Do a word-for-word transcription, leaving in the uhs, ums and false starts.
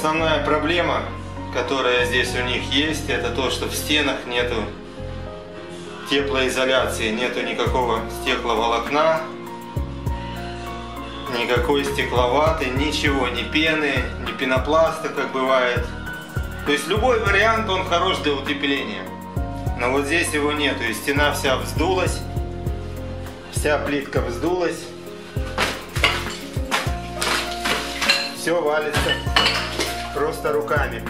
Основная проблема, которая здесь у них есть, это то, что в стенах нету теплоизоляции, нету никакого стекловолокна, никакой стекловаты, ничего, ни пены, ни пенопласта, как бывает. То есть любой вариант, он хорош для утепления. Но вот здесь его нету, и стена вся вздулась, вся плитка вздулась, все валится просто руками.